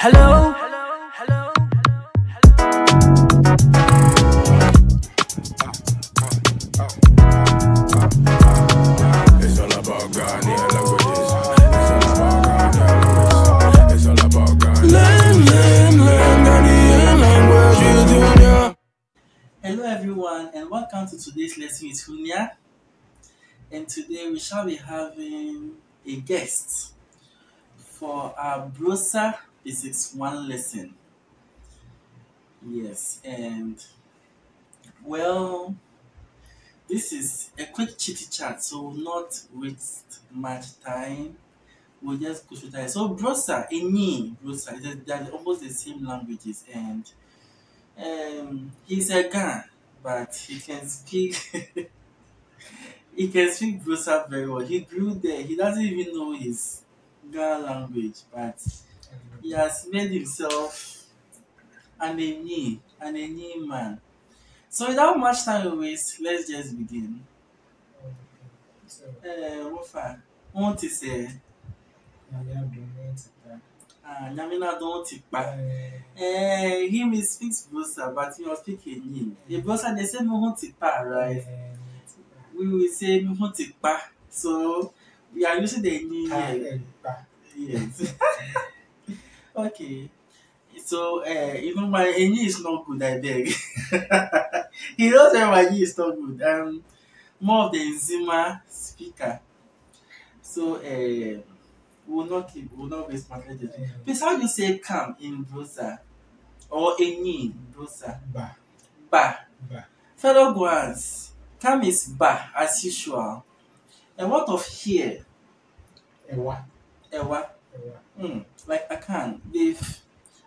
Hello? Hello everyone, and welcome to today's lesson with Huniah. And today we shall be having a guest for our Brosa Physics 1 lesson. Yes, and well, this is a quick chitty chat, so we'll not waste much time. We'll just go through time. So Brosa, Anyin, Brosa, they're almost the same languages, and he's a Guan, but he can speak he can speak Brosa very well. He grew there, he doesn't even know his Guan language, but he has made himself an Anyin man. So without much time to waste, let's just begin. Wofa, what is it? Nyamina don't tipa. He speaks Brosa, but he will speak Anyin. The Brosa, they say mihon tipa, right? We will say mihon tipa. So we are using the Anyin. Yes. Okay, so even my Anyin is not good, I beg. He knows that my Anyin is not good. More of the Nzema speaker. So we'll not waste my time. Please, how do you say "come" in Brosa or Anyin Brosa? Ba. Ba. Ba. Fellow Guans, "come" is ba as usual. And what of here? Ewa. Ewa. Like Akan, they've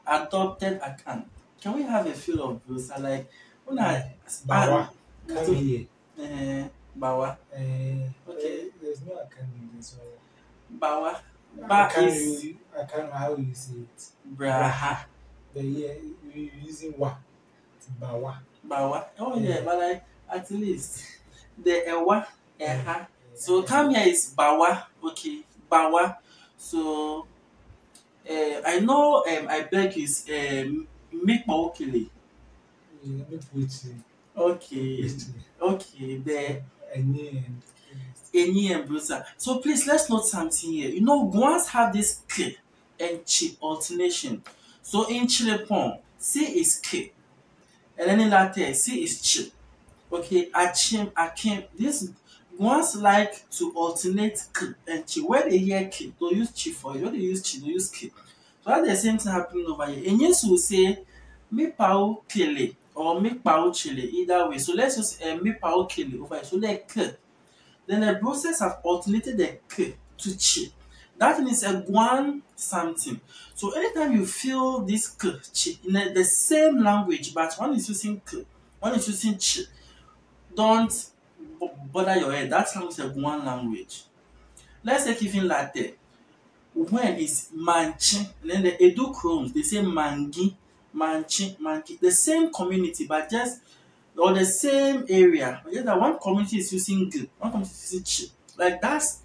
adopted Akan. Can we have a feel of Brosa? Like when I bawa, come here. Bawa. Okay. There's no Akan in this one. Bawa. Ba is. Akan, how you say it? Braha. But yeah, we're using wa. It's bawa. Bawa. Oh yeah, but like at least the ewa, eha. So come here is bawa. Okay, bawa. So, I know I beg is make my okele. Okay, okay, the Anyin and Brosa. So please, let's note something here. You know, Guans have this k and chi alternation. So in Chilepon, c is k, and then in Latin, c is chi. Okay, achim, akim. This Guans like to alternate k and chi. When they hear k, they'll use chi for it. When they use chi, they'll use k. So that's the same thing happening over here. Anyin will say me pao kele or me pao chile, either way. So let's use me pao kele over here. So the k. Then the process have alternated the k to chi. That means a Guan something. So anytime you feel this k, chi, in the same language, but one is using k, one is using chi, don't bother your head. That sounds like one language. Let's take even Latin. When is manchin, and then the Edo Chromes, they say mangi, manchin, mangi. The same community, but just or the same area. But just that one community is using g, one community is using ch. Like that's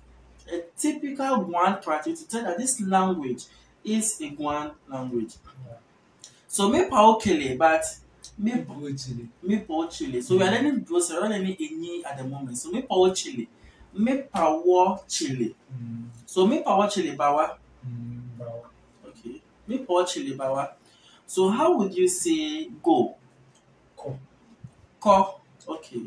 a typical Guan practice to tell that this language is a Guan language. Yeah. So me pao kele, but me pao chile. So we are learning Brosa, we are learning Anyin at the moment. So me pao chile. So me pao chile bawa. Okay. Me pao chile bawa. So how would you say go? Ko. Ko. Okay.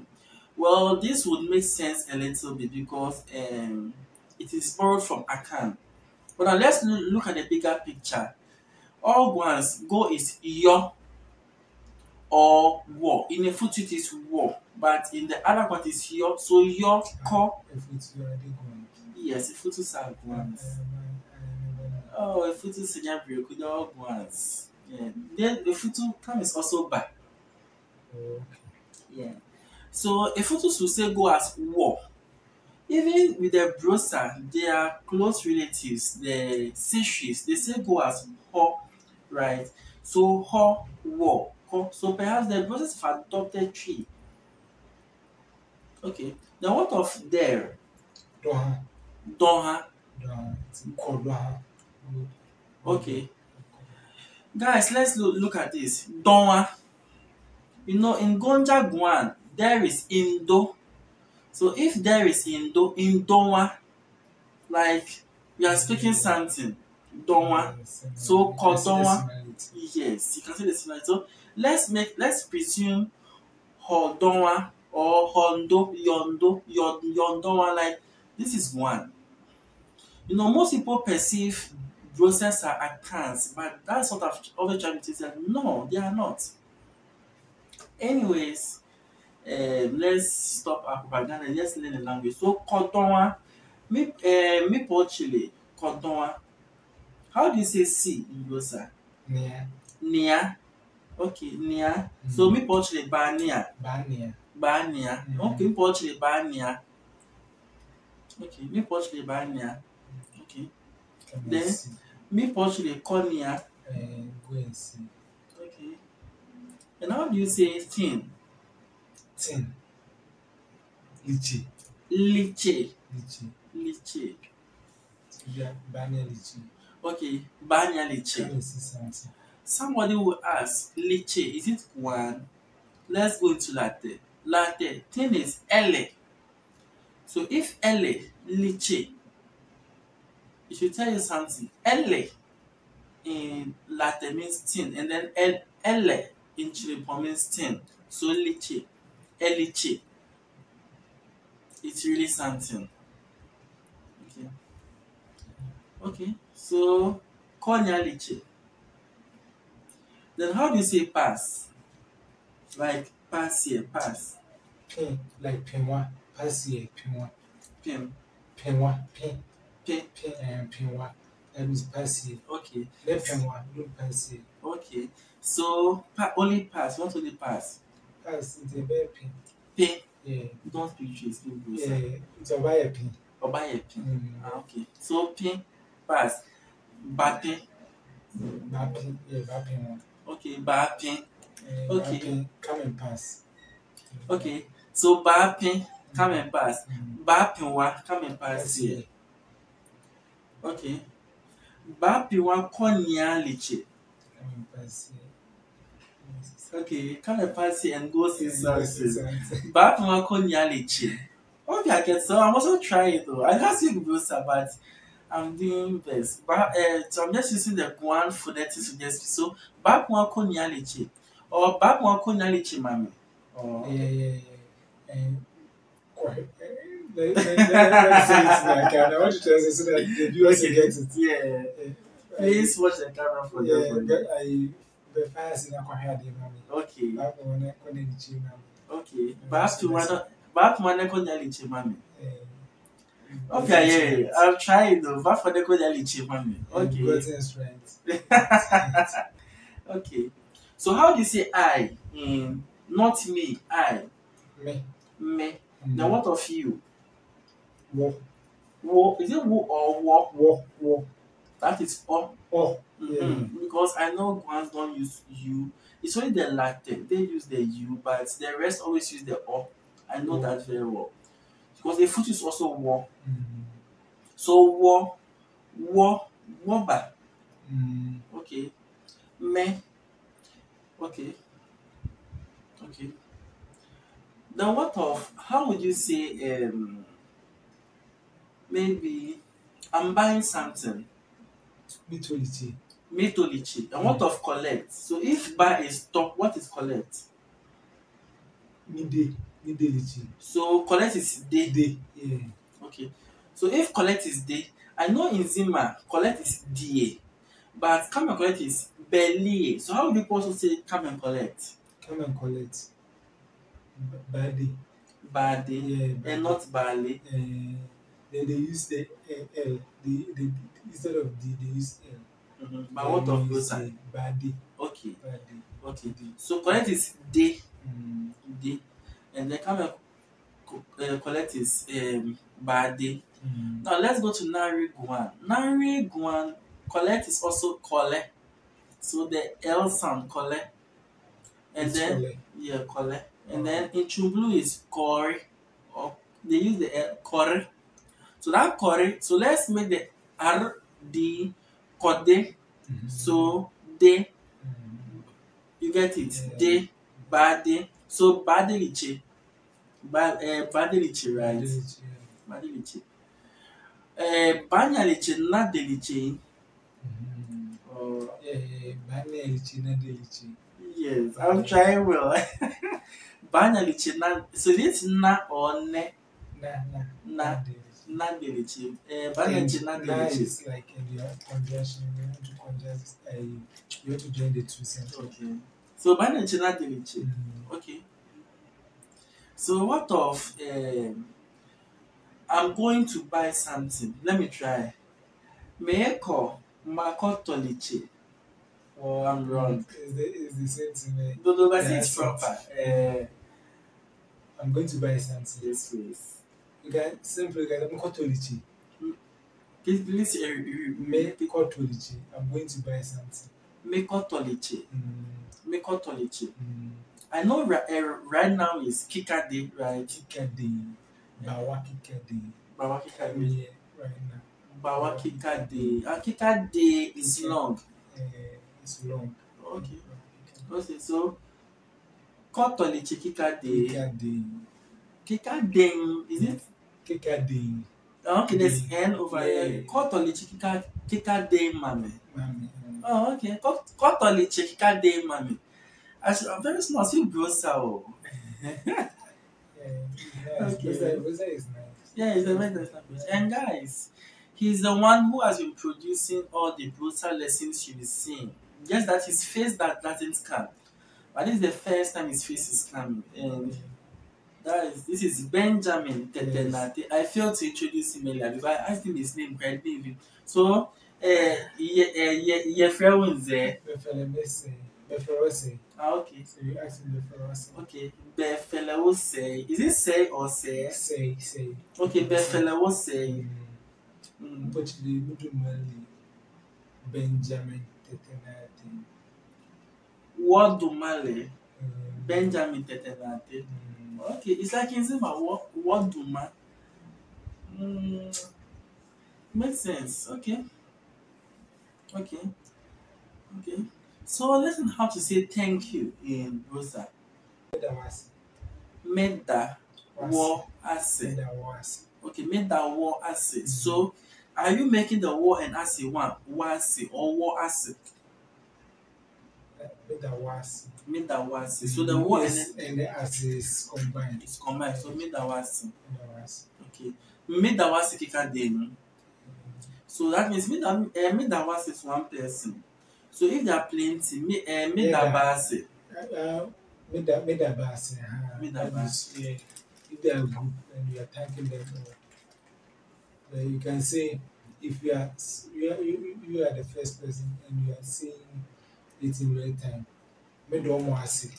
Well, this would make sense a little bit because it is borrowed from Akan. But now let's look at the bigger picture. All Guans, go is yo or war. In Efutu it is war, but in the other one it is yo. So yo ko. Efutu already gone. Yes, Efutu are Guans. Oh, Efutu senior break with all Guans. Yeah. Then Efutu come is also ba. Okay. Yeah. So Efutu will say go as war. Even with the Brosa, their close relatives, the Seshis, they say go as ho, right? So ho war. So perhaps the process of adopted tree. Okay. Now what of there? Doha. Doha. Doha. Okay. Guys, let's look at this. Donwa. You know, in Gonja, Guan, there is Indo. So if there is Indo, Indowa, like you are speaking something. Donwa. So Kodonwa. Yes, you can see the similarity. So let's presume Hodonwa or Hondo, Yondo, Yondonwa, like this is one. You know, most people perceive Brosa are Akans, but that sort of other tribalities that no, they are not. Anyways, let's stop our propaganda and let's learn the language. So Kodonwa, Mipo Chile, Kodonwa. How do you say C in Brosa? Nia. Nia. Okay, Nia. Mm. So Mipo Chile, Bania. Bania. Bania. Mm. Okay, Mipo Chile, Bania. Okay, Mipo Chile, Bania. Okay. Then, me portray cornea. Go and see. Okay. And how do you say thin? Thin. Liche. Liche. Liche. Liche. Yeah, Banya Liche. Okay, Banya Liche. Somebody will ask, Liche, is it one? Let's go into latte. Latte. Thin is L. So if L, Liche. It should tell you something. L in Latin means thin, and then L in Chilipo means thin. So liche, eliche. It's really something. Okay. Okay. So konya liche. Then how do you say pass? Like pass here, pass. Pin, like pinwa. Pass here, pinwa. Pin. Pinwa. Pin. Pinwa. That means passive. Okay. Let pinwa. Look passive. Okay. So only pass. What's only pass? Pass. It's a very pin. Pin. Yeah. Don't speak trees. Yeah. It's a wire pin. A wire pin. Okay. So pin. Pass. Bapping. Bapping. Yeah. Bapping one. Okay. Bapping. Okay. Come and pass. Okay. So bapping. Come and pass. Bapping one. Come and pass here. Okay. Bapiwa konya liche. Okay, come and pass here and go see something. Bapiwa konya liche. Okay, I get so. I'm also trying though. I can't speak Brosa, but I'm doing best. But so I'm just using the Guan phonetics to just so bapiwa konya liche or bapiwa konya liche, mommy. Oh. Yeah. Quite. Let's say it in the camera. I want you to say so that the viewers will get it. Yeah. Please watch the camera for you. The fire is in the corner. Okay. Okay. Okay, yeah. I'll try it though. Okay. Okay. So how do you say I? Not me. I. Me. Me. Now what of you? Wo. Wo. Is it wo or wo? Wo. Wo. That is o. O. Yeah. Because I know Guans don't use you. It's only the Latin. They use the you, but the rest always use the o. I know that very well. Because the foot is also wo. So wo. Wo. Woba. Okay. Me. Okay. Okay. Now what of, how would you say, maybe, I'm buying something. Mitolichi. Mitolichi. And what of collect? So if buy is top, what is collect? Mide. Midelichi. So collect is day. Day. Yeah. Okay. So if collect is day, I know in Nzema, collect is da. But come and collect is belly. So how would you also say come and collect? Come and collect. Badi. Badi. Yeah, badi. And not Bali. Then they use the L. They, instead of D, they use L. But what of those are? Badi. Okay. Badi. Okay. D. So collect is D. D. And then come and collect is Badi. Now let's go to Nari Guan. Nari Guan, collect is also kole. So the L sound kole. And it's then, kole. Yeah, kole. And then in Chublu is kore, or they use the L, kore. So that kore, so let's make the R, D, kode. So, de, you get it, de, bade, so badeliche, badeliche, right? Badeliche. Banyalice nadeliche. Banyalice nadeliche. Yes, I'm trying well. Banyalice na, so this na or ne? Na. Nadeliche. Banyalice nadeliche is like you have congestion. You want to congest. You have to join the two sentences. Okay. So banyalice nadeliche. Okay. So what of? I'm going to buy something. Let me try. Meyeko makotolichi. Oh, I'm wrong. It's the same thing. No, but it's proper. I'm going to buy something. Yes, please. You can simply get makotolichi. Please, meyekotolichi. I'm going to buy something. Meyekotolichi. Meyekotolichi. I know right now is Kikade, right? Kikade. Bawakikade. Right now. Bawakikade. Akikade is long. It's long. Okay. Okay, so Kotolichi Kikade. Kikade. Kikade, is it? Kikade. Okay, there's N over here. Kotolichi Kikade Mame. Oh, okay. Kotolichi Kikade Mame. I'm very small, still Brosa. Okay. Is nice. Yeah, he's a very nice language. And guys, he's the one who has been producing all the Brosa lessons you've seen. Yes, that's his face that doesn't come. But this is the first time his face is coming. And this is Benjamin Tetenati. Yes. I failed to introduce him earlier because I asked him his name correctly. So, Befelewose. Okay. So you asked me Befelewose. Okay. Befelewose. Is it say or say? Say. Okay, Befelewose. But the Mudumali Benjamin Tetenati. What Dumale? Benjamin Tetenati. Okay, it's like in Nzema, what Duma? Makes sense. Okay. So listen how to say thank you in Brosa. Meda wo ase. Okay, meda wo ase. So are you making the wo and ase one? Wase or wo ase? Meda wo ase. So the wo and the ase is combined. It's combined. So meda wo ase. Okay. Meda wo ase kikadenu. So that means meda wo ase is one person. So if there are plenty, medabase. Medabase. If they are group and you are thanking them, you can say if you are the first person and you are saying it in real time. Medomwasi.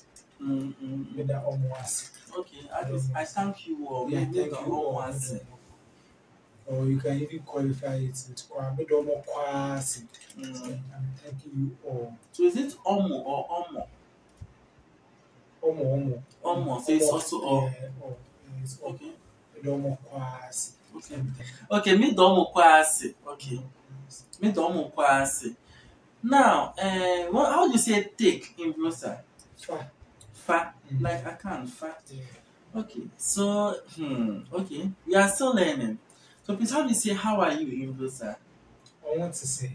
Medomwasi. Okay, I thank you all. Medomwasi. Or you can even qualify it with Kwamedomo Kwasi. I'm thanking you all. So is it Omo or Omo? Omo. So it's also Omo. Okay. Medomo Kwasi. Okay, Medomo Kwasi. Okay. Medomo Kwasi. Now, how do you say take in Brosa? Fa. Like Akan, fa. Yeah. Okay. So, okay. We are still learning. So please help me say how are you in Brosa? I want to say.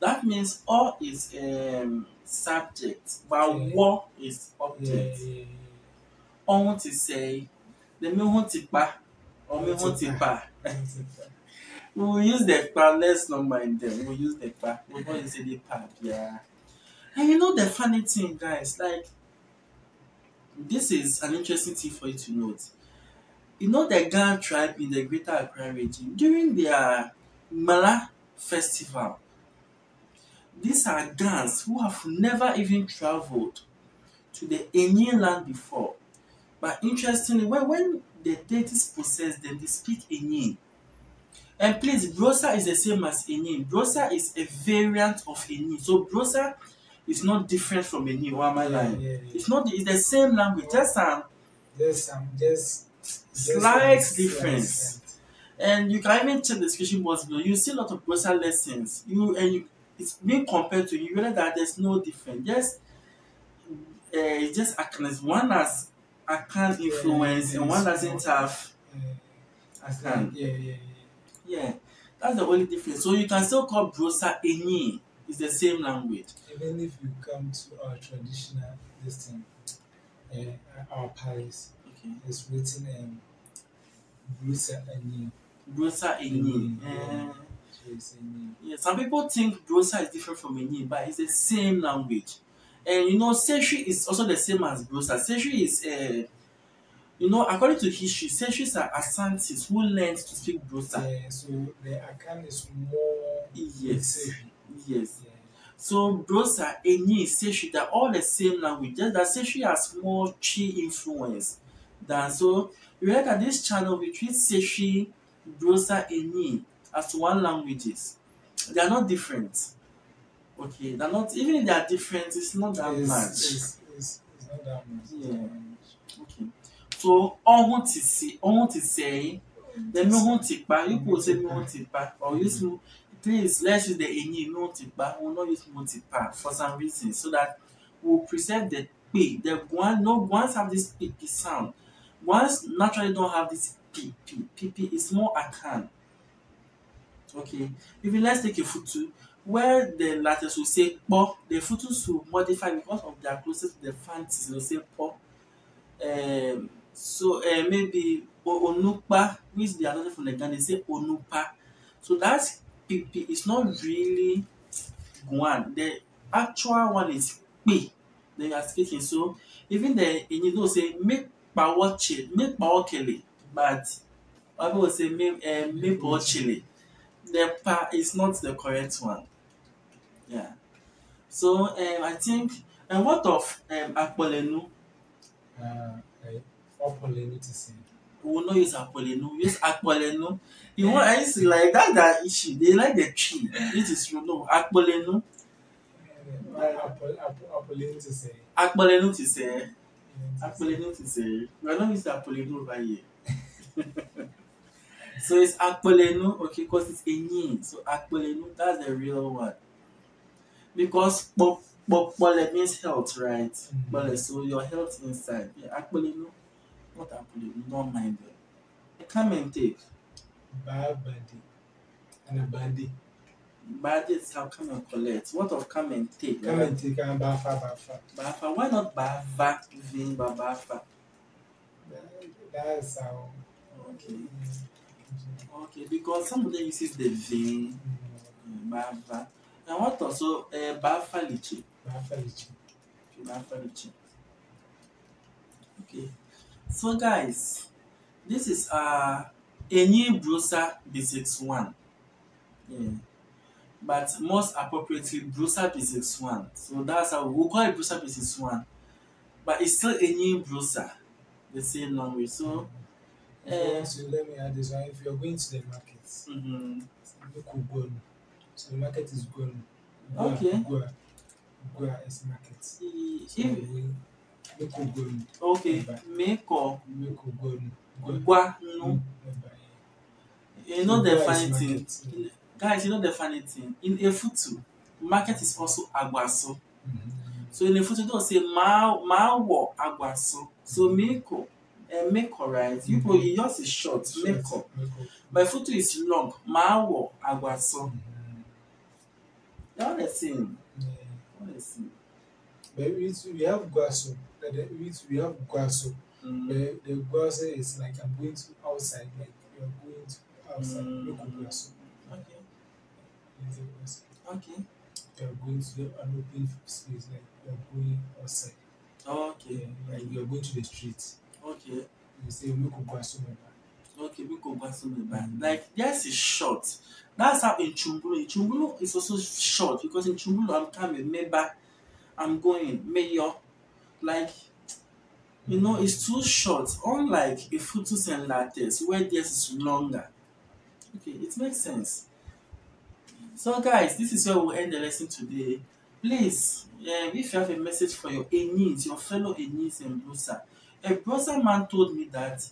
That means O is subject, but wo is object. I want to say. Then me want to ba, or me want to ba. We will use the let's not mind them. We'll use the part. We're going to say the part, yeah. And you know the funny thing, guys, like this is an interesting thing for you to note. You know the Guan tribe in the Greater Accra region during their Mala festival. These are Guans who have never even traveled to the Anyin land before. But interestingly, when the deities possess them, they speak Anyin. And please, Brosa is the same as Anyin. Brosa is a variant of Anyin. So Brosa is not different from Anyin. It's the same language. Just There's some just slight difference. And you can even check the description box below. You see a lot of Brosa lessons. It's being compared to you realize that there's no difference. It's just Akan. One has Akan influence and one doesn't have Akan. Yeah. That's the only difference. So you can still call Brosa Anyin. It's the same language. Even if you come to our traditional listing, our palace, it's written in Brosa Anyin. Brosa Anyin. Yeah, some people think Brosa is different from Anyin, but it's the same language. And you know, Seshi is also the same as Brosa. Seshi is, according to history, Seshis are Asantis who learned to speak Brosa. Yeah, so the Akan is more. Yes. So Brosa, Anyin, Seshi, they're all the same language. Just that Seshi has more Chi influence. So you look at this channel, we treat Seshi, Brosa, Anyin as one languages. They are not different. Okay, they're not. Even if they are different, it's not that much. It's not that much. Yeah. Okay. So on what to say, then no one take back. You could say no one take back, or use please let's use the Anyin no take back. We'll not use no take back for some reason, so that we'll preserve the P. The Guan no Guans have this P sound. Guans naturally don't have this P. P is more Akan. Okay, even let's take Efutu, where the Latins will say po, the Efutus will modify because of their closest to the fancies, they'll say po. Maybe Onupa, which they are not from the Ghana, they say Onupa. So that's P, it's not really Guan. The actual one is P. They are speaking. So even the Inido say make power chill, make power kelly, but I will say make power chili. The pa is not the correct one. Yeah. So I think what of Apolenu? Apolenu to say. We will not use Apolenu. Use Apolenu. You want else like that? That issue. They like the tree. This is Apolenu. Apolenu to say. Apolenu to say. Apolenu to say. We are not using Apolenu over here. So it's Apolenu, okay, because it's Anyin. So Apolenu, that's the real one. Because Pole means health, right? So your health inside. Yeah, Apolenu, not Apolenu, don't mind it. Come and take. Babadi. And a body. Badi is how come and collect. What of come and take? Come and take and Bafa. Why not Bafa? Vin Bafa. That's how. Okay. Okay, because some of them uses the vein, Bafa. And what also Bafa Liche. Okay. So guys, this is Anyin Brosa Basics 1. Yeah. But most appropriately Brosa Basics 1. So that's how we'll call it Brosa Basics 1. But it's still Anyin Brosa, the same language. So let me add this one. If you're going to the market, so the market is Gonja. Okay. Gonja is market. So okay. You know the funny thing, guys. You know the funny thing. In Efutu, market is also Agwaso. So in Efutu, don't say Mawo Agwaso. So Meko. Meko, right? Yours is short, Meko. My Futu is long, Mawo Agwaso. They're all the same. But we have Guaso. We have Guaso. The Guaso is like I'm going to outside, like you're going to outside. Okay. You're going to an open space, like you're going outside. Okay. Like you're going to the street. Okay. You say we could go somewhere. Okay, we could go somewhere. Like theirs is short. That's how in Chungulu. Chungulu is also short because in Chungulu I'm coming, maybe I'm going, mayor. Like it's too short. Unlike Efutus and Lattes, where theirs is longer. Okay, it makes sense. So guys, this is where we'll end the lesson today. Please, if you have a message for your Anyins, your fellow Anyins and Brosa, A Brosa man told me that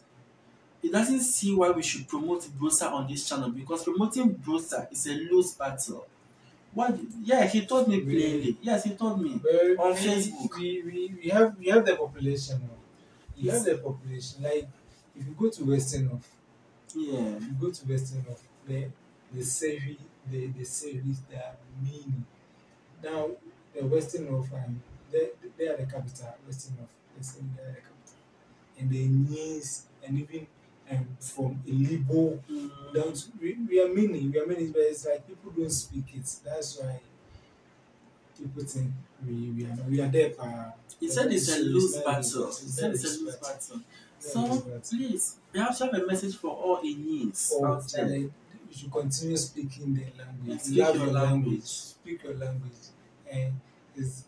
he doesn't see why we should promote Brosa on this channel because promoting Brosa is a lose battle. What? Yeah, he told me plainly. Yes, he told me on Facebook. We have the population now. You have the population. Like if you go to Western, yeah, if you go to Western, they say the service they are mean. Now the Western they are the capital. Western they say they are the capital, and the Nyins and even from Igbo down to we are many, but it's like people don't speak it. That's why people think we are there. He said it's a loose battle. So please, we have to have a message for all Anyins out there. You should continue speaking their language. Speak your language. Speak your language. And it's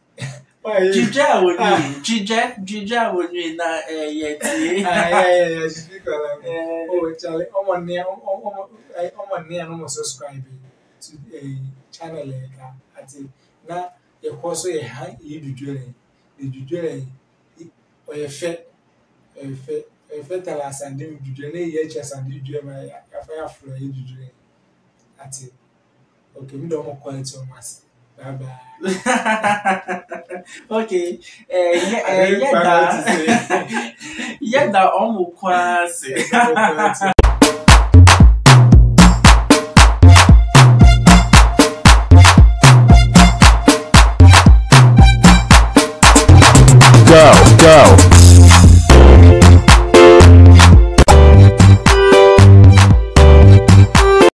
Jija woni, Jija woni na yeti. Yeah. Speak your language. Oh, Charlie, I'm on subscribing to a channel like that. I think now you also a high individual.